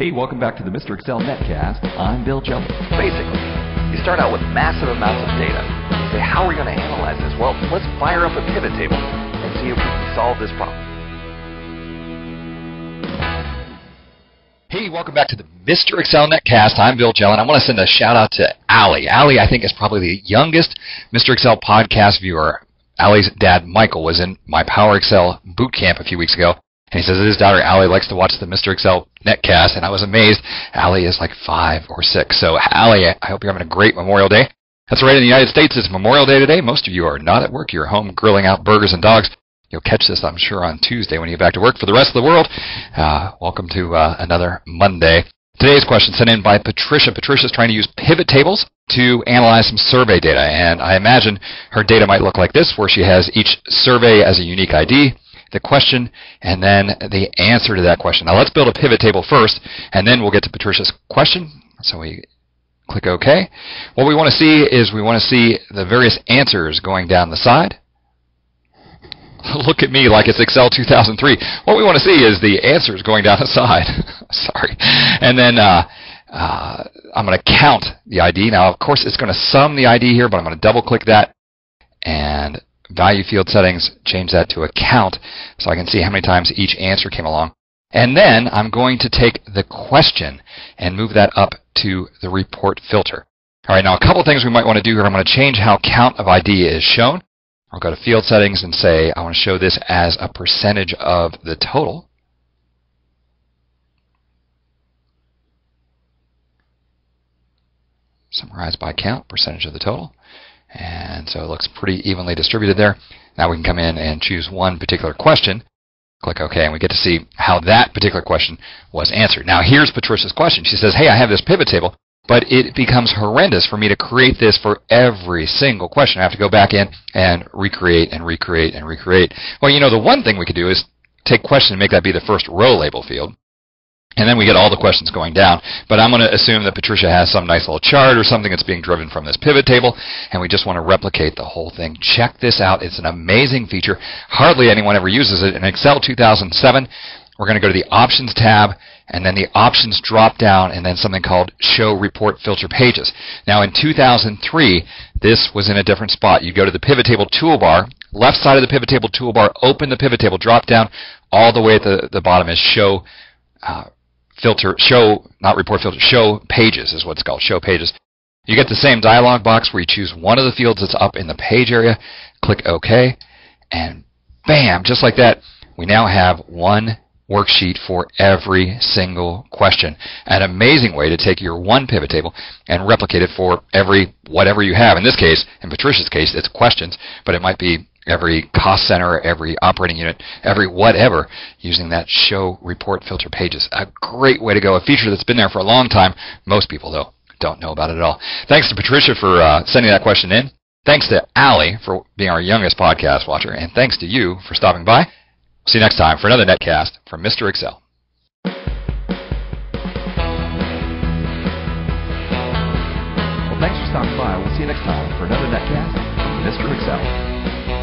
Hey, welcome back to the Mr. Excel Netcast. I'm Bill Jelen. Basically, you start out with massive amounts of data. You say, how are we going to analyze this? Well, let's fire up a pivot table and see if we can solve this problem. Hey, welcome back to the Mr. Excel Netcast. I'm Bill Jelen. I want to send a shout out to Allie. Allie, I think, is probably the youngest Mr. Excel podcast viewer. Allie's dad, Michael, was in my Power Excel boot camp a few weeks ago. And he says that his daughter, Allie, likes to watch the Mr. Excel Netcast, and I was amazed. Allie is like 5 or 6. So, Allie, I hope you're having a great Memorial Day. That's right, in the United States, it's Memorial Day today. Most of you are not at work. You're home grilling out burgers and dogs. You'll catch this, I'm sure, on Tuesday when you get back to work. For the rest of the world, welcome to another Monday. Today's question sent in by Patricia. Patricia's trying to use pivot tables to analyze some survey data, and I imagine her data might look like this, where she has each survey as a unique ID, the question, and then the answer to that question. Now let's build a pivot table first, and then we'll get to Patricia's question. So we click OK. What we want to see is we want to see the various answers going down the side. Look at me like it's Excel 2003. What we want to see is the answers going down the side. Sorry. And then I'm going to count the ID. Now, of course, it's going to sum the ID here, but I'm going to double-click that and value field settings, change that to a count so I can see how many times each answer came along. And then I'm going to take the question and move that up to the report filter. All right, now a couple things we might want to do here. I'm going to change how count of ID is shown. I'll go to field settings and say I want to show this as a percentage of the total. Summarized by count, percentage of the total. And so it looks pretty evenly distributed there. Now we can come in and choose one particular question. Click OK, and we get to see how that particular question was answered. Now here's Patricia's question. She says, hey, I have this pivot table, but it becomes horrendous for me to create this for every single question. I have to go back in and recreate and recreate and recreate. Well, you know, the one thing we could do is take question and make that be the first row label field. And then we get all the questions going down. But I'm going to assume that Patricia has some nice little chart or something that's being driven from this pivot table, and we just want to replicate the whole thing. Check this out. It's an amazing feature. Hardly anyone ever uses it. In Excel 2007, we're going to go to the Options tab, and then the Options drop down, and then something called Show Report Filter Pages. Now, in 2003, this was in a different spot. You go to the pivot table toolbar, left side of the pivot table toolbar, open the pivot table drop down, all the way at the bottom is Show Show Pages is what it's called, Show Pages. You get the same dialog box where you choose one of the fields that's up in the page area, click OK, and bam, just like that, we now have one worksheet for every single question. An amazing way to take your one pivot table and replicate it for every whatever you have. In this case, in Patricia's case, it's questions, but it might be every cost center, every operating unit, every whatever, using that Show Report Filter Pages. A great way to go, a feature that's been there for a long time. Most people, though, don't know about it at all. Thanks to Patricia for sending that question in. Thanks to Allie for being our youngest podcast watcher. And thanks to you for stopping by. See you next time for another Netcast from Mr. Excel. Well, thanks for stopping by. We'll see you next time for another Netcast from Mr. Excel.